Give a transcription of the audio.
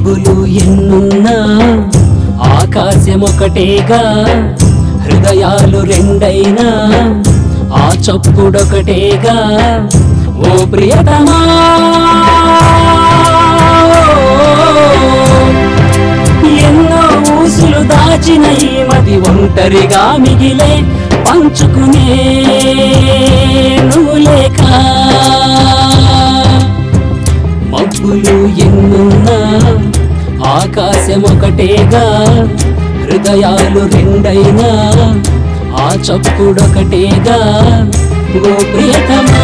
జబ్బులు ఎన్నున్నా ఆకాశమొకటేగా హృదయాలు రెండైనా ఆ చప్పుడొకటేగా ఓ ప్రియతమా ఎన్నో ఊసులు దాచిన ఈ మది ఒంటరిగా మిగిలే పంచుకునే నులేక మబ్బులు ఎన్నున్నా ఆకాశమొకటేగా హృదయాలు రెండైనా ఆ చప్పుడొకటేగా ఓ ప్రియతమా।